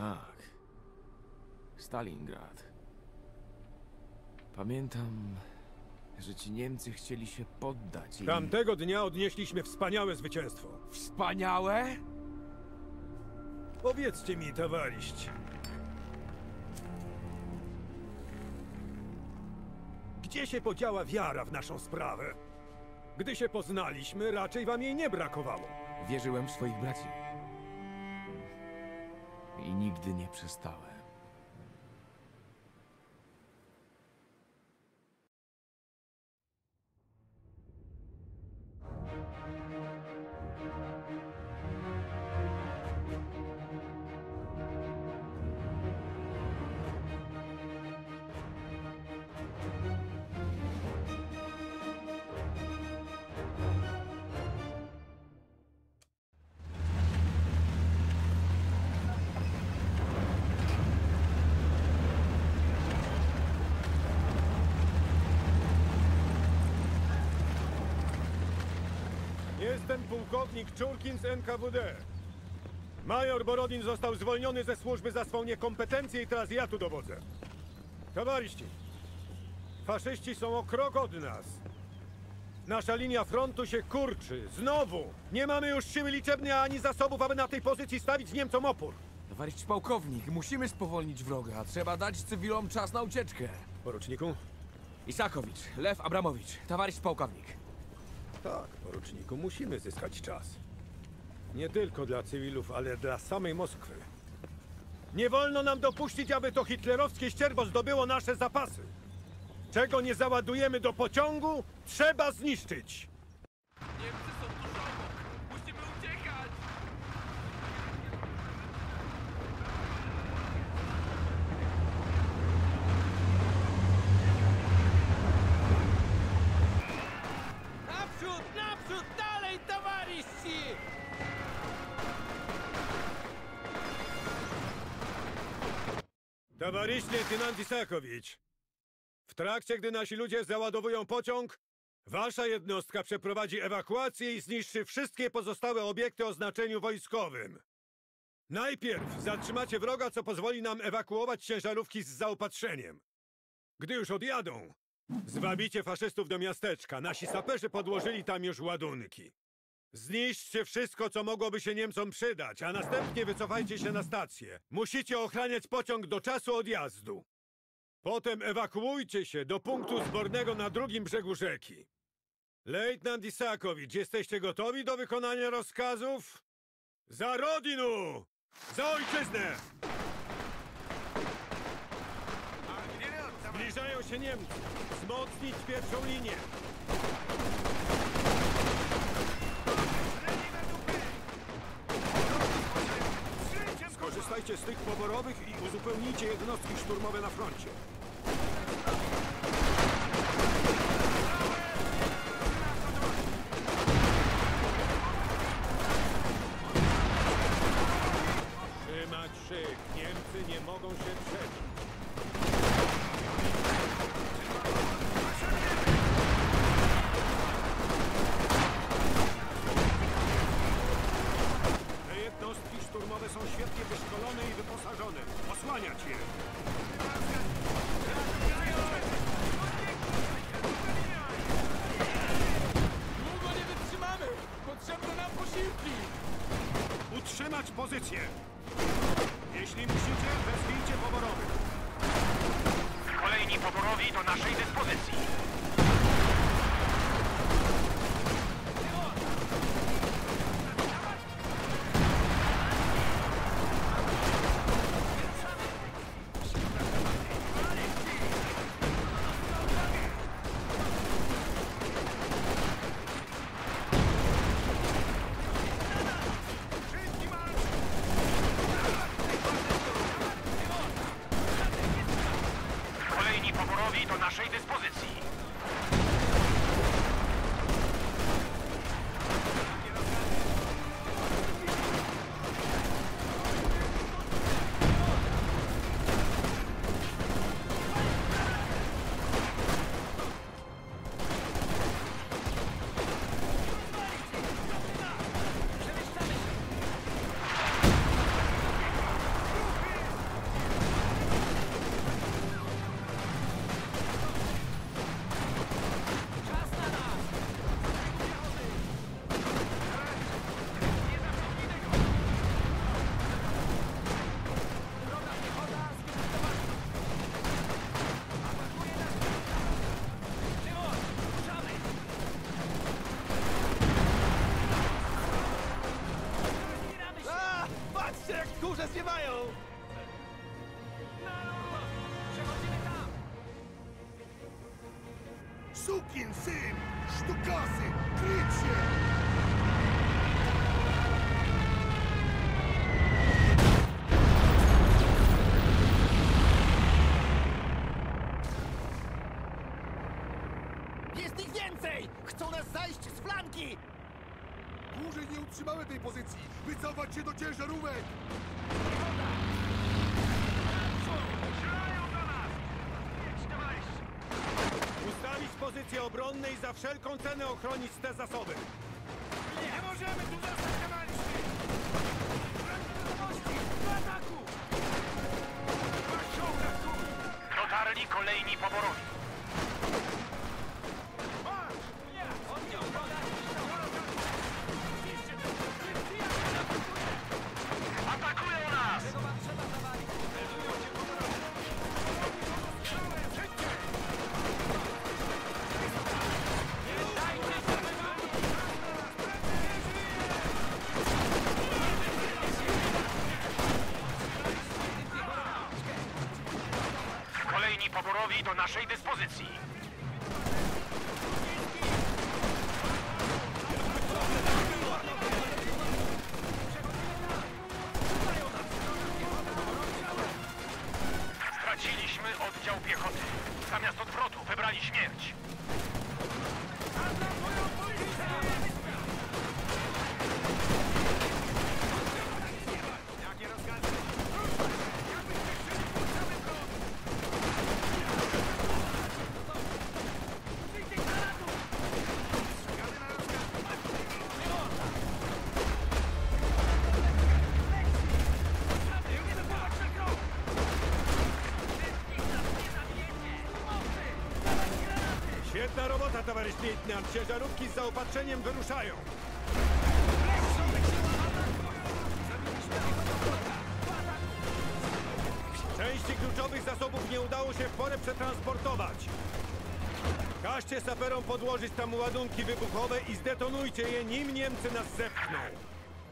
Tak. Stalingrad. Pamiętam, że ci Niemcy chcieli się poddać i... Tamtego dnia odnieśliśmy wspaniałe zwycięstwo. Wspaniałe? Powiedzcie mi, towarzysz. Gdzie się podziała wiara w naszą sprawę? Gdy się poznaliśmy, raczej wam jej nie brakowało. Wierzyłem w swoich braci. I nigdy nie przestałem. Jestem pułkownik Czurkin z NKWD. Major Borodin został zwolniony ze służby za swą niekompetencję i teraz ja tu dowodzę. Towarzyści, faszyści są o krok od nas. Nasza linia frontu się kurczy. Znowu! Nie mamy już siły liczebnej ani zasobów, aby na tej pozycji stawić Niemcom opór. Towarzysz pułkownik, musimy spowolnić wroga. Trzeba dać cywilom czas na ucieczkę. Poruczniku? Isakowicz, Lew Abramowicz, towarzysz pułkownik. Tak, poruczniku, musimy zyskać czas. Nie tylko dla cywilów, ale dla samej Moskwy. Nie wolno nam dopuścić, aby to hitlerowskie ścierwo zdobyło nasze zapasy. Czego nie załadujemy do pociągu, trzeba zniszczyć. Niemcy są tuż obok. Musimy uciekać! Towarzysz lejtenant Isakowicz, w trakcie gdy nasi ludzie załadowują pociąg, wasza jednostka przeprowadzi ewakuację i zniszczy wszystkie pozostałe obiekty o znaczeniu wojskowym. Najpierw zatrzymacie wroga, co pozwoli nam ewakuować ciężarówki z zaopatrzeniem. Gdy już odjadą, zwabicie faszystów do miasteczka. Nasi saperzy podłożyli tam już ładunki. Zniszczcie wszystko, co mogłoby się Niemcom przydać, a następnie wycofajcie się na stację. Musicie ochraniać pociąg do czasu odjazdu. Potem ewakuujcie się do punktu zbornego na drugim brzegu rzeki. Lejtnant Isakowicz, jesteście gotowi do wykonania rozkazów? Za Rodinu! Za ojczyznę! Zbliżają się Niemcy. Wzmocnić pierwszą linię. Korzystajcie z tych poborowych i uzupełnijcie jednostki szturmowe na froncie. Trzymać szyk. Niemcy nie mogą się przebić. Szturmowe są świetnie wyszkolone i wyposażone. Osłaniać je! Długo nie wytrzymamy! Potrzebne nam posiłki! Utrzymać pozycję! Jeśli musicie, wezwijcie poborowych. Kolejni poborowi do naszej dyspozycji. Patrzcie, jak kurze ziewają! Przechodzimy tam! Sukin syn! Sztukasy! Kryć się! Dłużej nie utrzymamy tej pozycji! Wycofać się do ciężarówek! Strzelają do nas! Ustawić pozycję obronną i za wszelką cenę ochronić te zasoby! Nie możemy tu zostać na maliczki! Do ataku! Dotarli kolejni po Borodin. Do naszej dyspozycji. Straciliśmy oddział piechoty. Zamiast odwrotu wybrali śmierć. Świetna robota, towarzysz Lieutenant. Ciężarówki z zaopatrzeniem wyruszają. Części kluczowych zasobów nie udało się w porę przetransportować. Każcie saperom podłożyć tam ładunki wybuchowe i zdetonujcie je, nim Niemcy nas zepchną.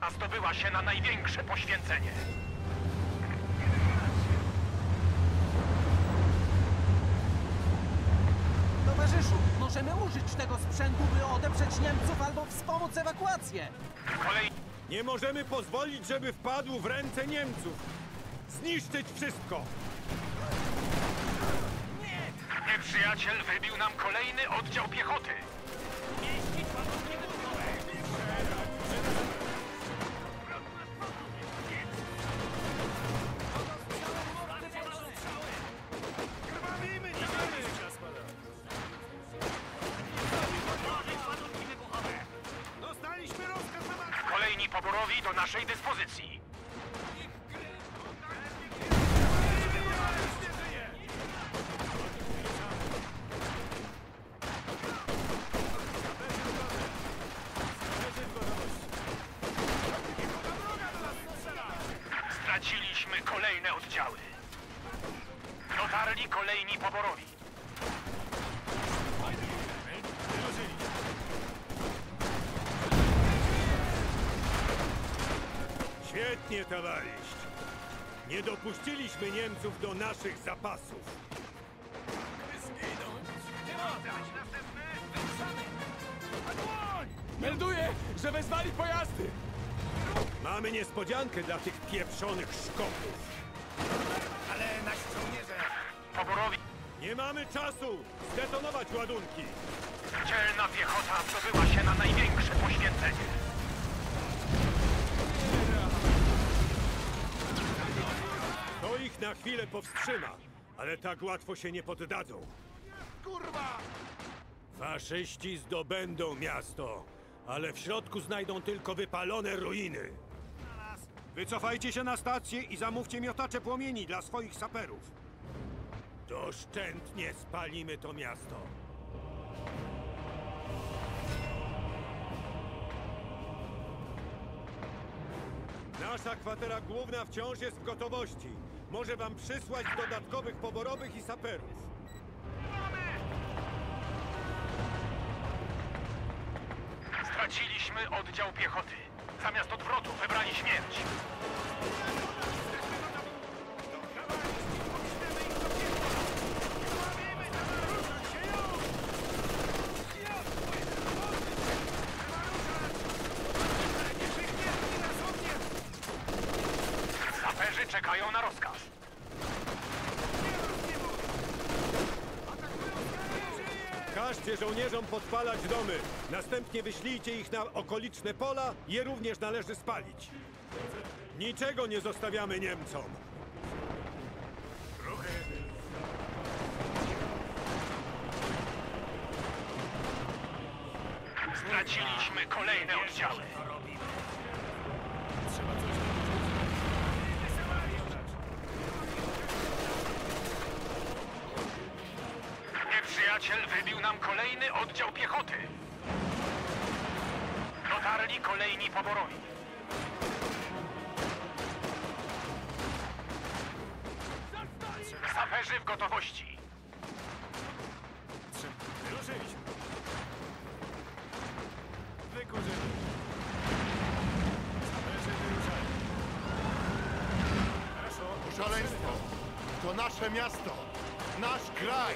A zdobyła się na największe poświęcenie. Możemy użyć tego sprzętu, by odeprzeć Niemców albo wspomóc ewakuację. Nie możemy pozwolić, żeby wpadł w ręce Niemców. Zniszczyć wszystko. Nie! Nieprzyjaciel wybił nam kolejny oddział piechoty. Poborowi do naszej dyspozycji. Straciliśmy kolejne oddziały. Dotarli kolejni poborowi. Świetnie, towarzysz. Nie dopuściliśmy Niemców do naszych zapasów. Melduję, że wezwali pojazdy! Mamy niespodziankę dla tych pieprzonych szkopów. Ale nasi żołnierze... Poborowi... Nie mamy czasu zdetonować ładunki. Dzielna piechota zdobyła się na największe poświęcenie. To ich na chwilę powstrzyma, ale tak łatwo się nie poddadzą. Kurwa! Faszyści zdobędą miasto, ale w środku znajdą tylko wypalone ruiny. Wycofajcie się na stację i zamówcie miotacze płomieni dla swoich saperów. Doszczętnie spalimy to miasto. Nasza kwatera główna wciąż jest w gotowości. Może wam przysłać dodatkowych poborowych i saperów. Straciliśmy oddział piechoty. Zamiast odwrotu wybrali śmierć. Czekają na rozkaz. Każcie żołnierzom podpalać domy. Następnie wyślijcie ich na okoliczne pola. Je również należy spalić. Niczego nie zostawiamy Niemcom. Straciliśmy kolejne oddziały. Nieprzyjaciel wybił nam kolejny oddział piechoty. Dotarli kolejni po Borodin. Saperzy w gotowości. Szaleństwo! To nasze miasto! Nasz kraj!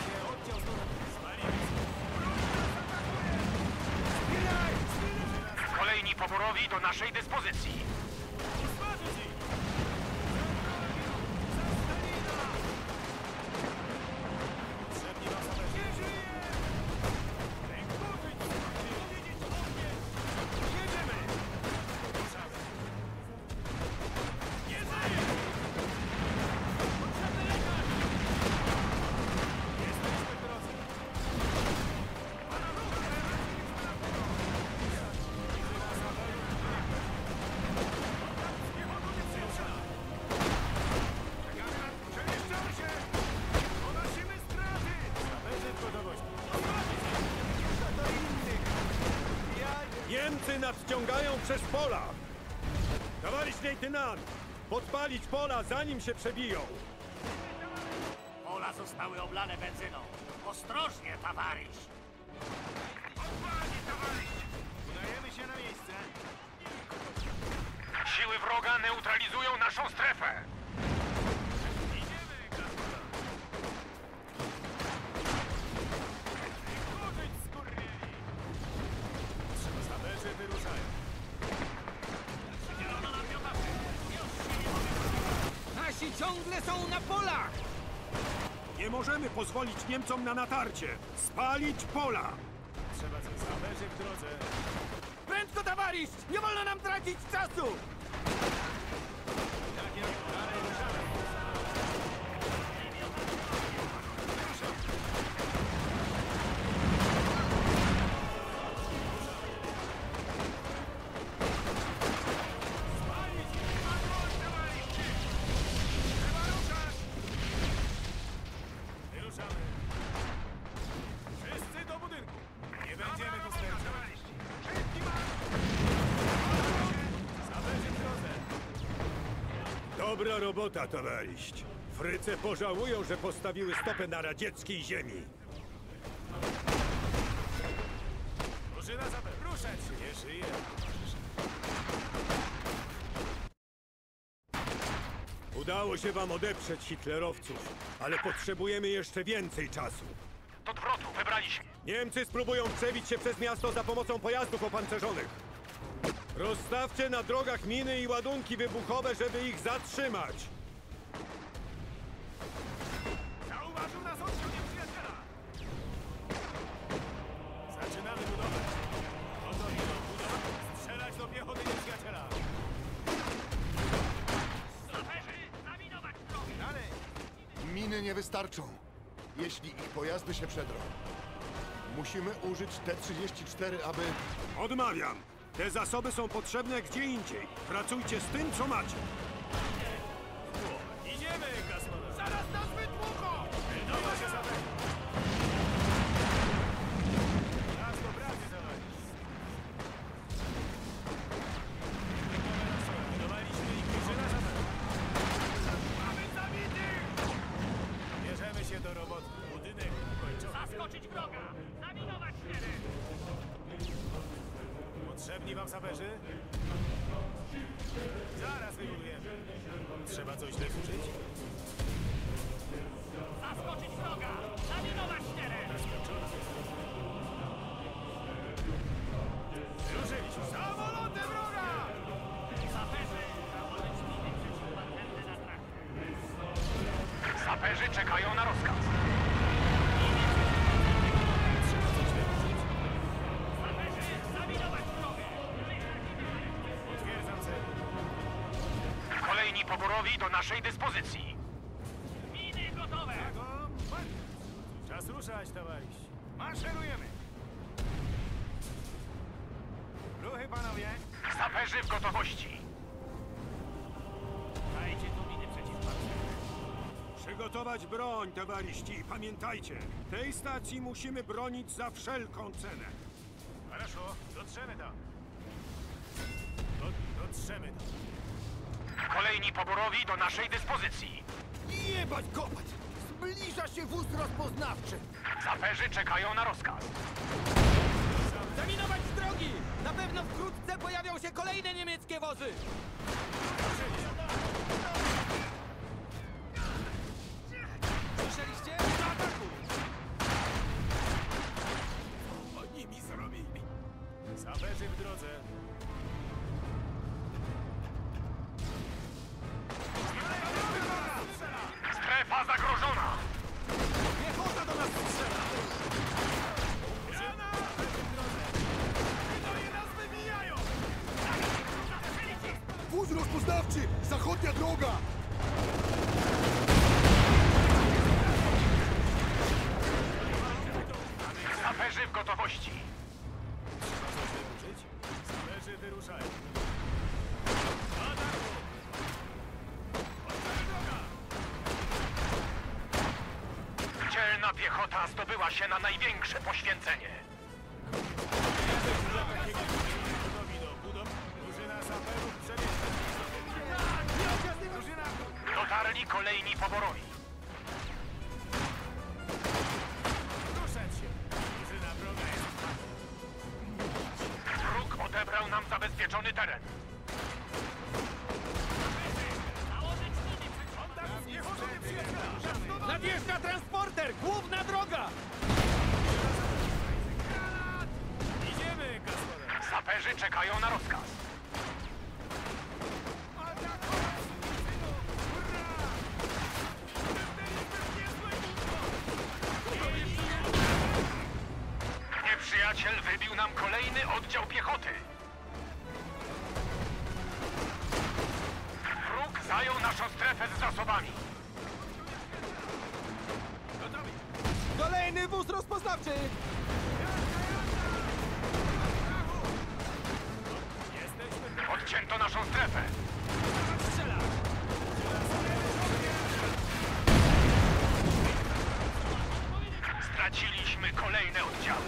Kolejni poborowi do naszej dyspozycji! Nadciągają przez pola! Towarzysz lejtynant! Podpalić pola, zanim się przebiją! Pola zostały oblane benzyną. Ostrożnie, towarzysz! Odpalić, towarzysz! Udajemy się na miejsce! Siły wroga neutralizują naszą strefę! Ciągle są na polach! Nie możemy pozwolić Niemcom na natarcie! Spalić pola! Trzeba coś zabrać w drodze! Prędko, towarzysz! Nie wolno nam tracić czasu! Dobra robota, towarzysz. Fryce pożałują, że postawiły stopę na radzieckiej ziemi. Drużyna ruszać! Nie żyje! Udało się wam odeprzeć hitlerowców, ale potrzebujemy jeszcze więcej czasu. Do odwrotu, wybraliśmy. Niemcy spróbują przebić się przez miasto za pomocą pojazdów opancerzonych. Rozstawcie na drogach miny i ładunki wybuchowe, żeby ich zatrzymać! Zauważył nas oddział nieprzyjaciela! Zaczynamy budowę! Oto idą budować! Strzelać do piechoty nieprzyjaciela! Straterzy, zaminować drogi! Dalej! Miny nie wystarczą, jeśli ich pojazdy się przedrą. Musimy użyć T34, aby... Odmawiam! Te zasoby są potrzebne gdzie indziej. Pracujcie z tym, co macie. Idziemy, Kasmana! Zaraz nas wytłuką! Wydawa się za tego! Raz do pracy, towarzysz! Wydawaliśmy ich wyżyna za tego! Mamy zabity! Bierzemy się do roboty. Budynek kończony. Zaskoczyć wroga! Zaminować teren! Potrzebni wam saperzy? Zaraz wybudujemy. Trzeba coś wyburzyć? Zaskoczyć wroga! Zaminować teren! Ruszyliśmy! Samoloty wroga! Saperzy! Założyć miny przeciw panterne na trakcie. żołnierze czekają na rozkaz. Kolejni poborowi do naszej dyspozycji. Miny gotowe! Czas ruszać, towarzysz. Maszerujemy! Ruchy, panowie! Saperzy w gotowości! Dajcie tu miny przeciwpatrzne. Przygotować broń, towarzyści. Pamiętajcie, tej stacji musimy bronić za wszelką cenę. Хорошо, dotrzemy tam. Dotrzemy tam. Kolejni poborowi do naszej dyspozycji. Jebać kopać! Zbliża się wóz rozpoznawczy. Saperzy czekają na rozkaz. Zaminować z drogi! Na pewno wkrótce pojawią się kolejne niemieckie wozy! Słyszeliście? Do ataku! Co oni mi zrobili? Saperzy w drodze! Strefa zagrożona! Piechota do nas strzela! Wóz rozpoznawczy! Zachodnia droga! Saperzy w gotowości! Saperzy wyruszają! Dzielna piechota zdobyła się na największe poświęcenie! Dotarli kolejni poborowi. Ruszać się. Drużyna wroga jest w ataku. Wróg odebrał nam zabezpieczony teren. Nadjeżdża transporter! Główna droga! Granat! Idziemy, gospodarz! Saperzy czekają na rozkaz. Przyjaciel wybił nam kolejny oddział piechoty. Wróg zajął naszą strefę z zasobami. Gotowi. Kolejny wóz rozpoznawczy! Odcięto naszą strefę. Straciliśmy kolejne oddziały.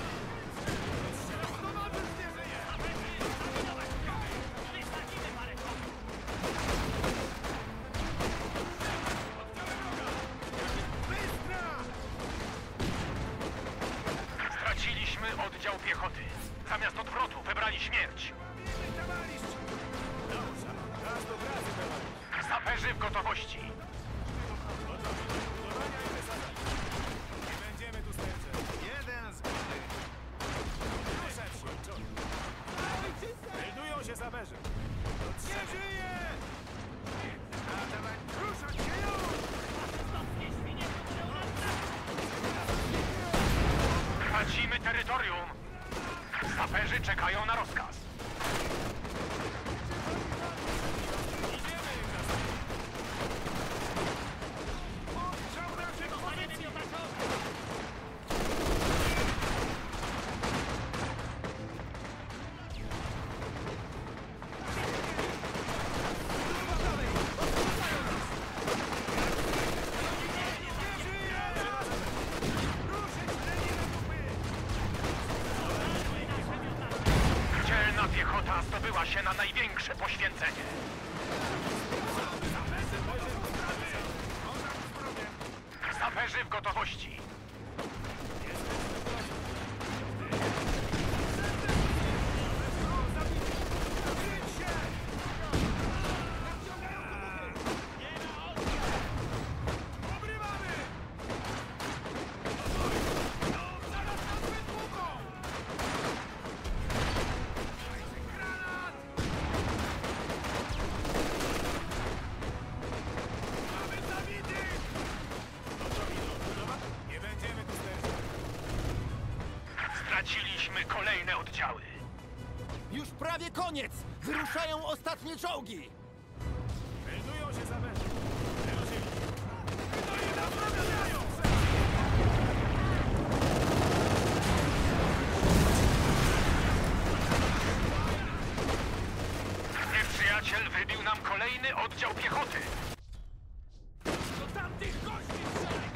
oddziały. Już prawie koniec! Wyruszają ostatnie czołgi! Meldują się za mężem! To je nam rozdają! Nieprzyjaciel wybił nam kolejny oddział piechoty! Do tamtych gości strzelaj!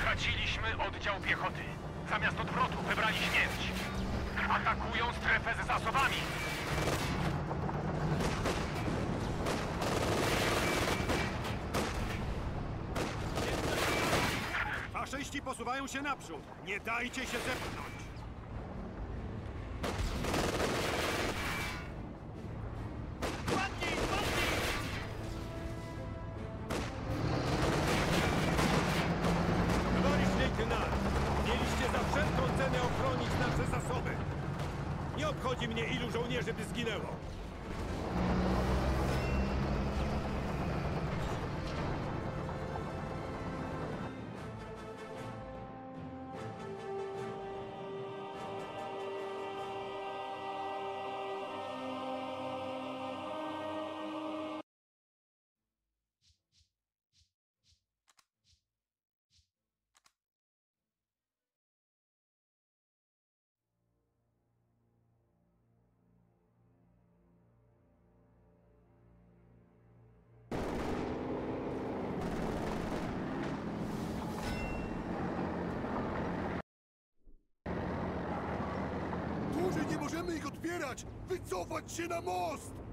Straciliśmy oddział piechoty. Zamiast odwrotu wybrali śmierć. Atakują strefę z zasobami. Faszyści posuwają się naprzód. Nie dajcie się zepchnąć. Nie możemy ich odbierać! Wycofać się na most!